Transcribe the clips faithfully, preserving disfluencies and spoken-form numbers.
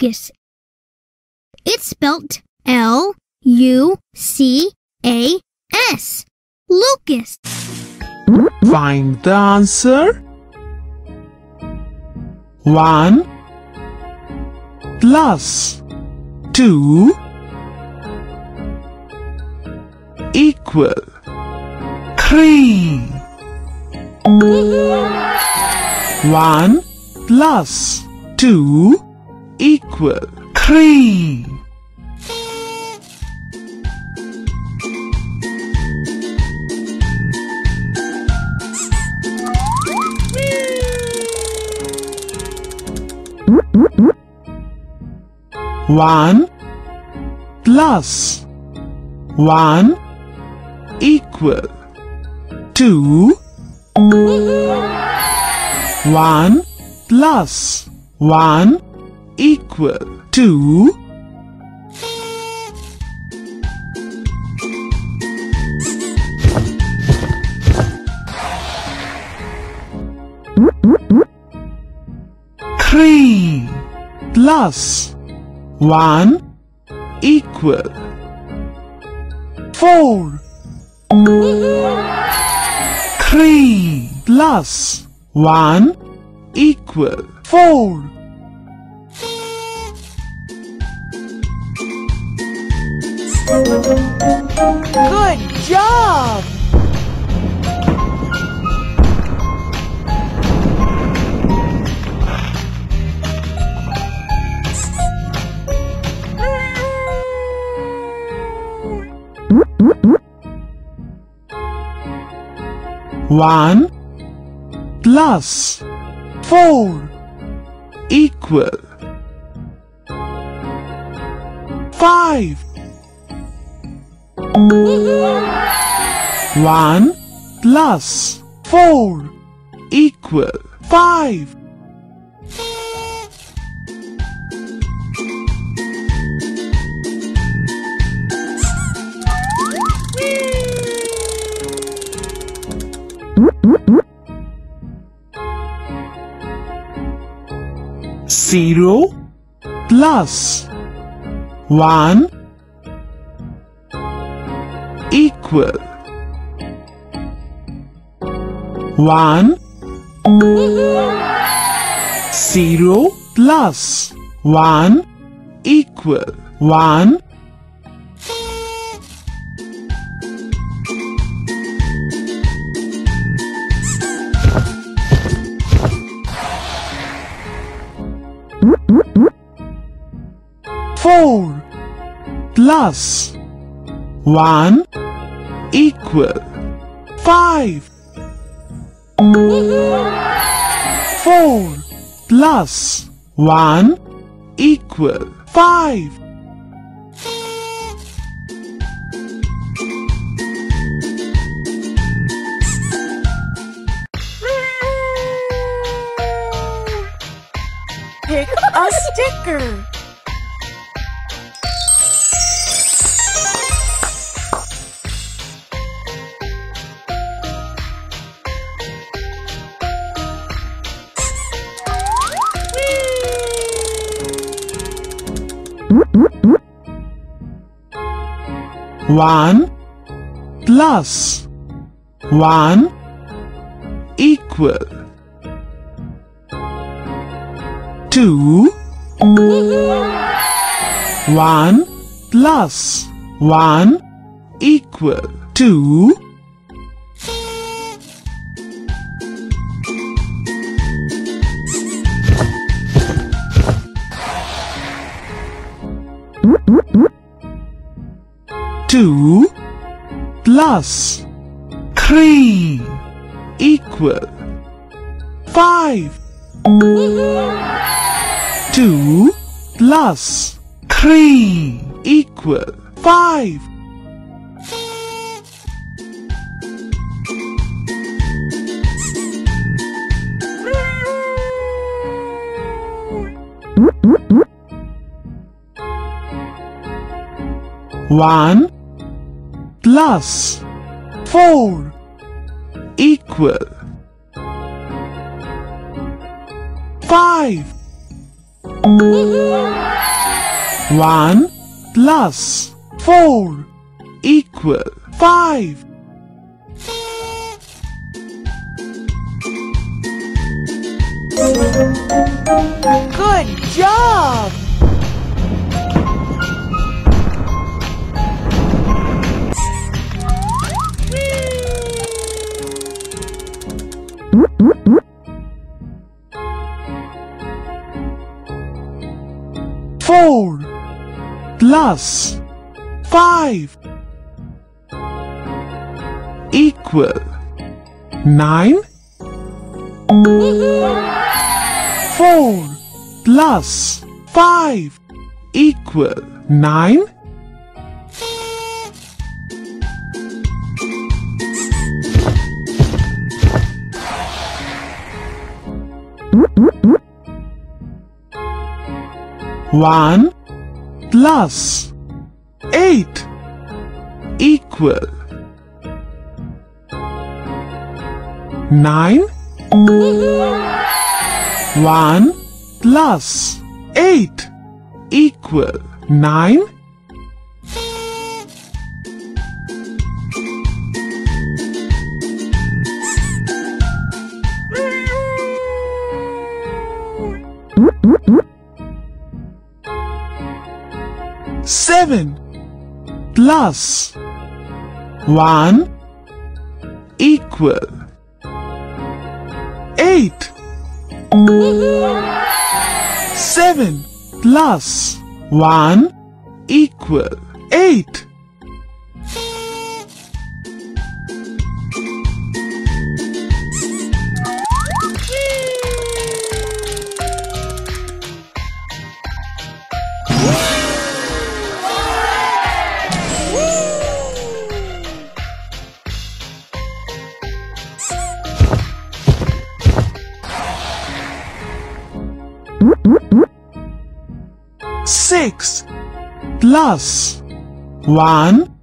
Lucas. It's spelt L U C A S. Lucas. Find the answer. One plus two equal three. One plus two equal three. One plus one equal two. One plus one equal two. Three plus one equal four. Three plus one equal four. Good job! One plus four equal five. One plus four equal five. Zero plus one equal one. Zero plus one equal one. Four plus one equal five. Four plus one equal five. Pick a sticker. One plus one equal two. One plus one equal two. Two plus three equal five. Two plus three equal five. One plus four equal five. One plus four equal five. Good job! Four plus five equal nine. Four plus five equal nine. One plus eight equal nine. One plus eight equal nine. Seven plus one equal eight. Seven plus one equal eight. Six plus one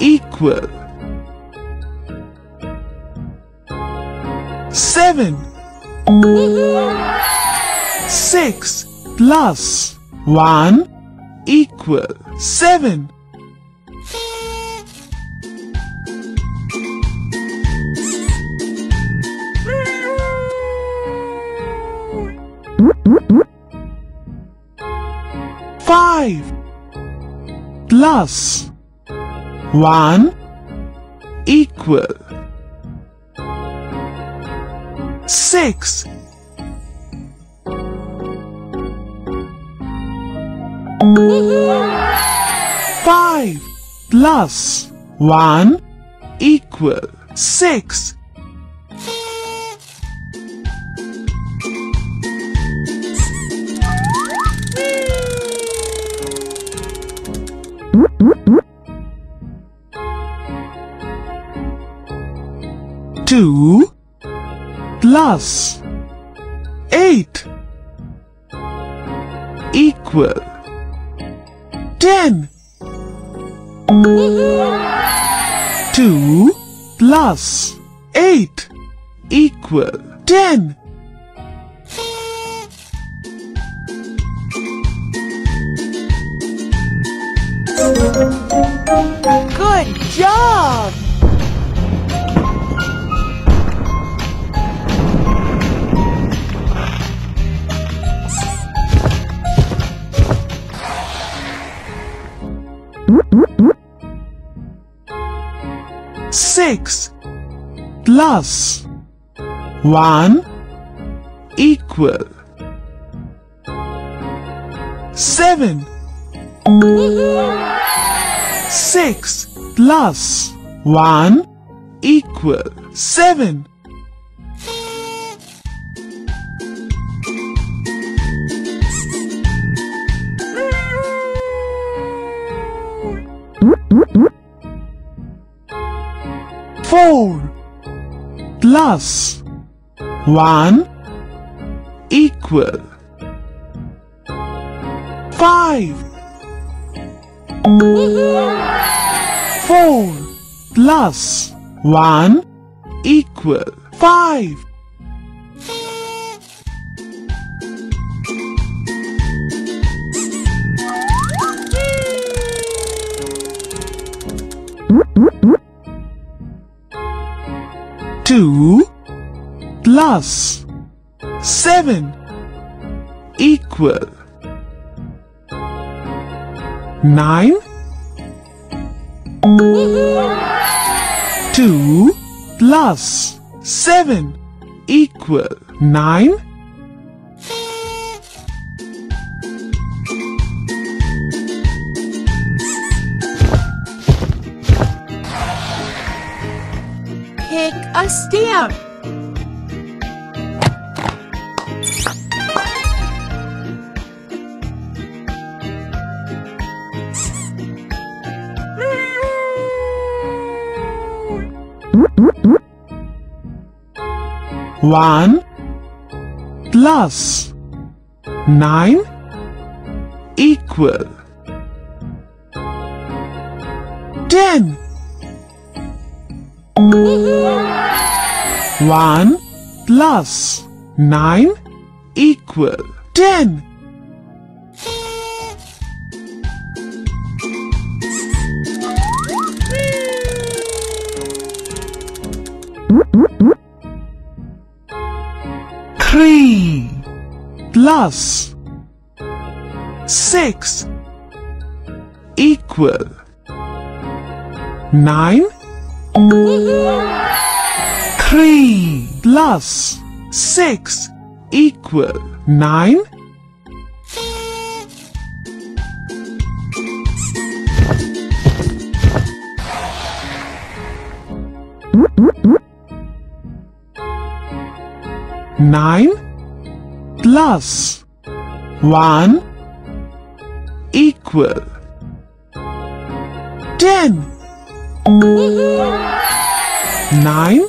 equal seven. Six plus one equal seven. Five plus one equal six. Five plus one equal six. Two plus eight equal ten. Two plus eight equal ten. Good job! Six plus one equal seven. Six plus one equal seven. Four plus one equal five. Four plus one equal five. two plus seven equal nine. two plus seven equal nine. Pick a stamp. One plus nine equal ten. One plus nine equal ten. Three plus six equal nine. Three plus six equal nine. Nine plus one equal ten. Nine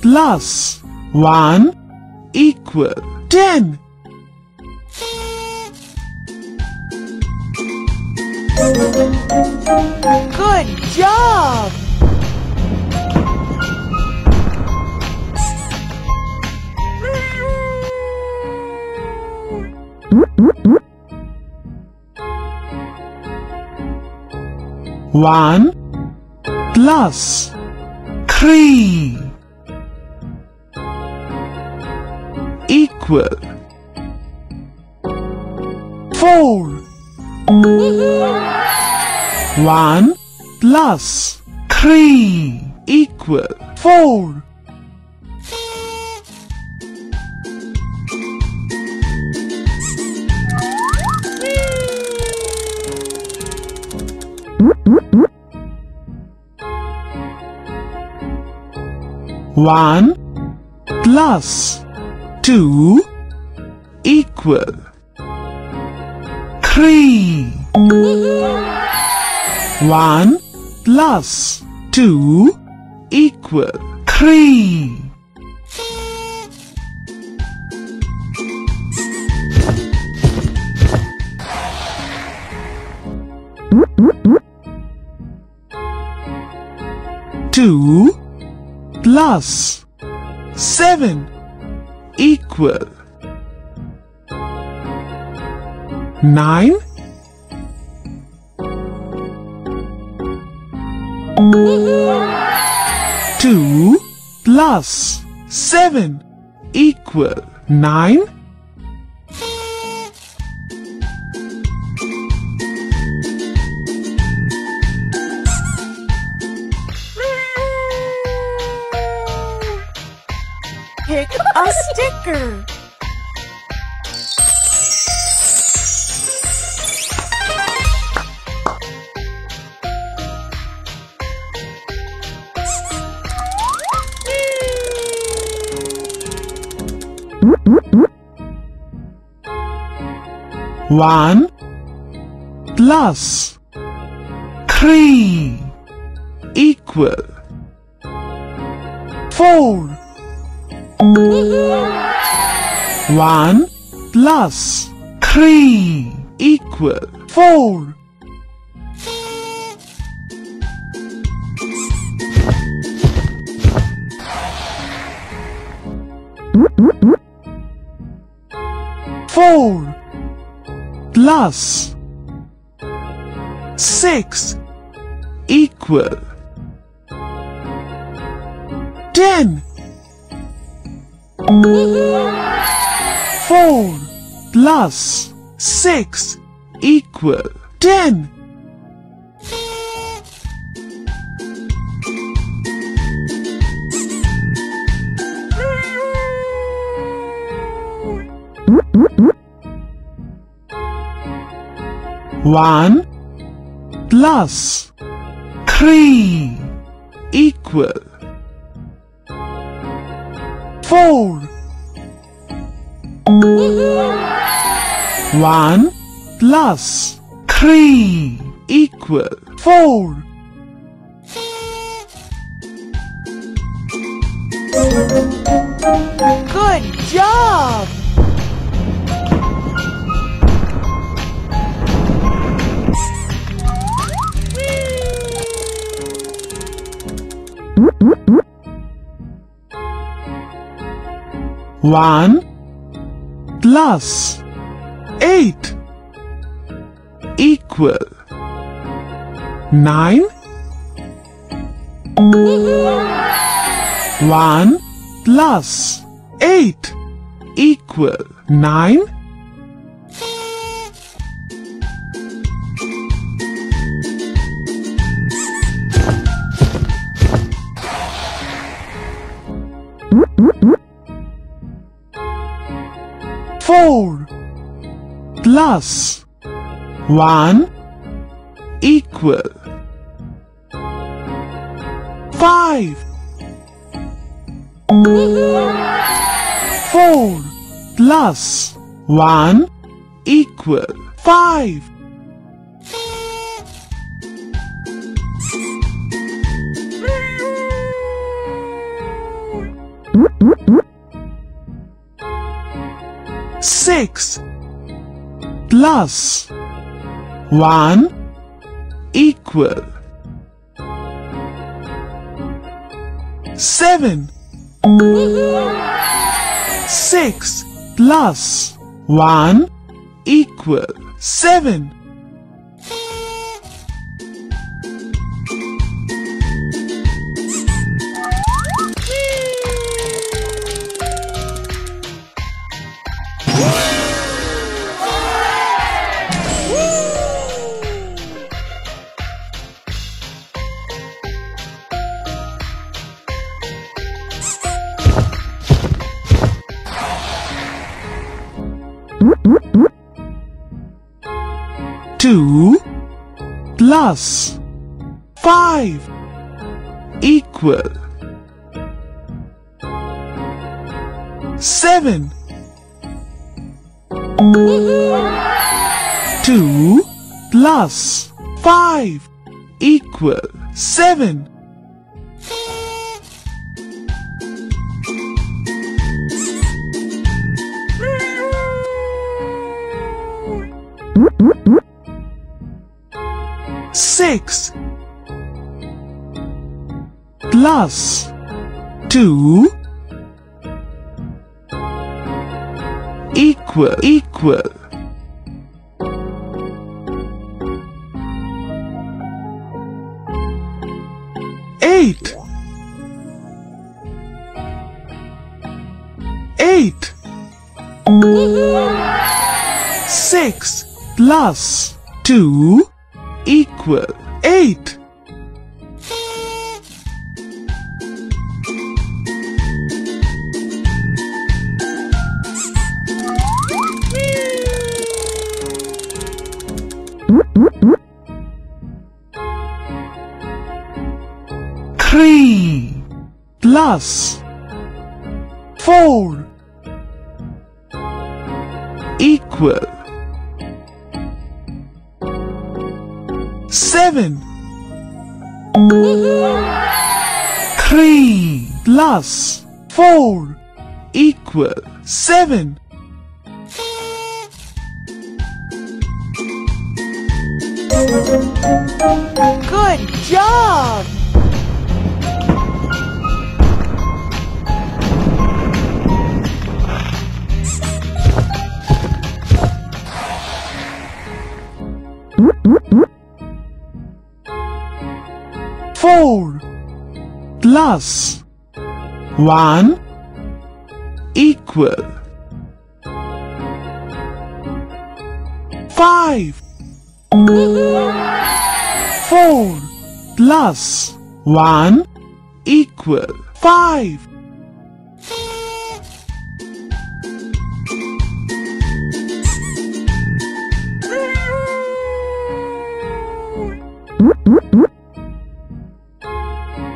plus one equal ten. Good job! One plus three equal four. One plus three equal four. One plus two equal three. One plus two equal three. Two plus seven equal nine. Two plus seven equal nine. Pick a sticker. One plus three equal four. One plus three equal four. Four plus six equal ten. Four plus six equal ten. One plus three equal four. One plus three equal four. Good job! One plus eight equal nine. One plus eight equal nine. Four plus one equal five. Four plus one equal five. Six plus one equal seven. Six plus one equal seven. Two plus five equal seven. Two plus five equal seven. Six plus two equal equal eight. Eight. Six plus two equal eight. Three plus four equal seven. Three plus four equal seven. Good job! Four plus one equal. Five. Four plus one equal five.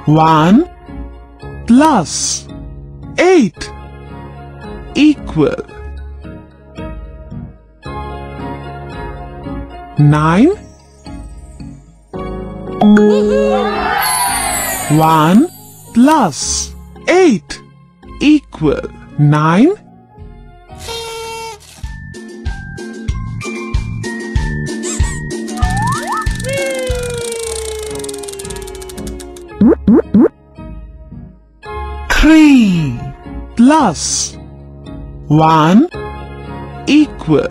One plus eight equal nine. One plus eight equal nine. Three plus one equal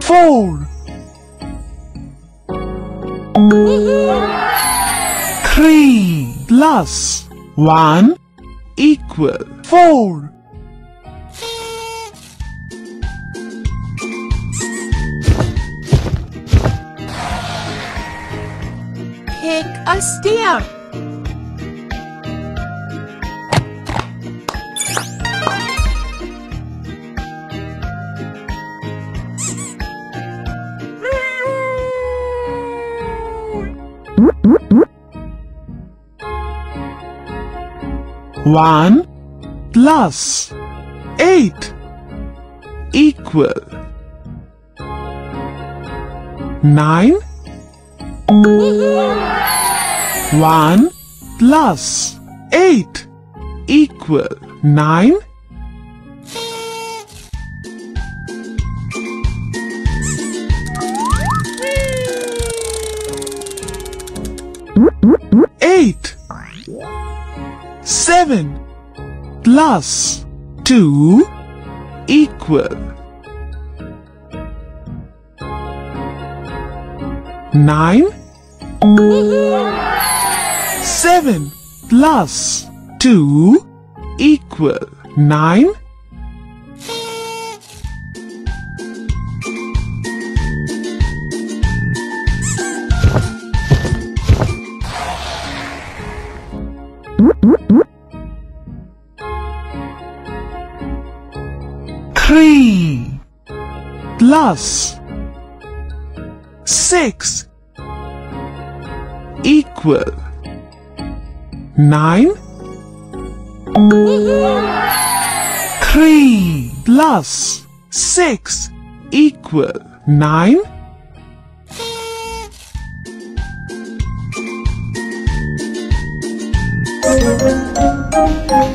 four. Three plus one equal four. Pick a stamp. One plus eight equal nine. One plus eight equal nine. Eight. Seven plus two equal nine. Seven plus two equal nine. Three plus six equal nine. Three plus six equal nine.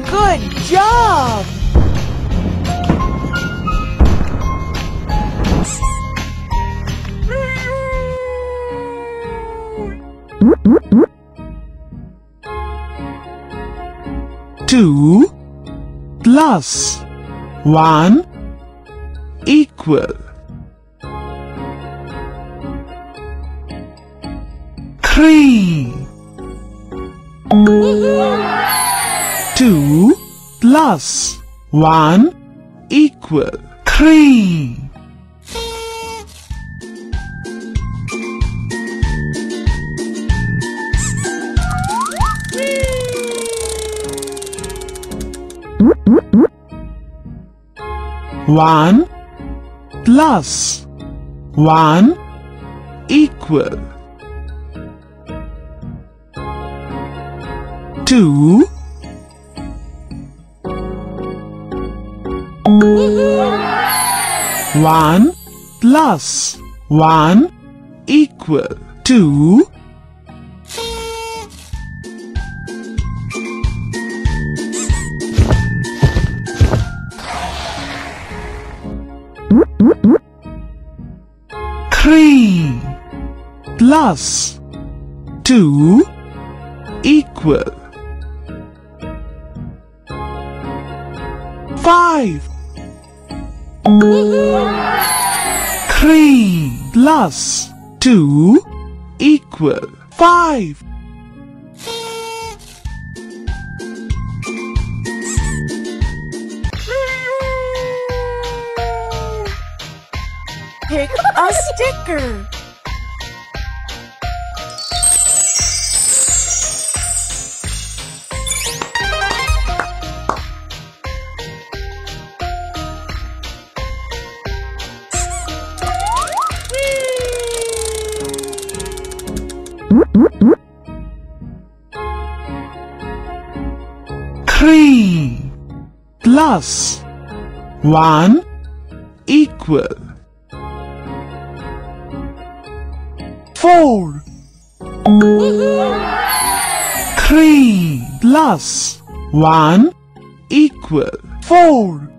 Good job! Two plus one equal three. Two plus one equal three. One plus one equal two. One plus one equal two. Three plus two equal five. Three plus two equal five. pick a sticker. Three plus one equal four. Three plus one equal four.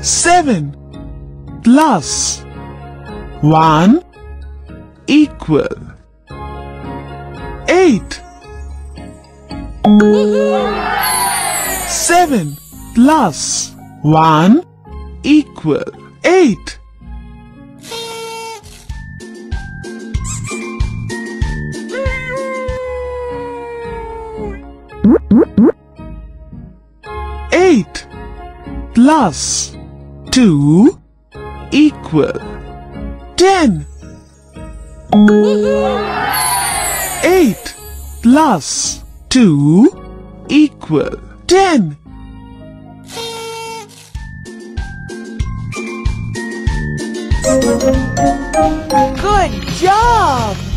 Seven plus one equal eight. Seven plus one equal eight. Eight plus two equal ten. Eight plus two equal ten. Good job!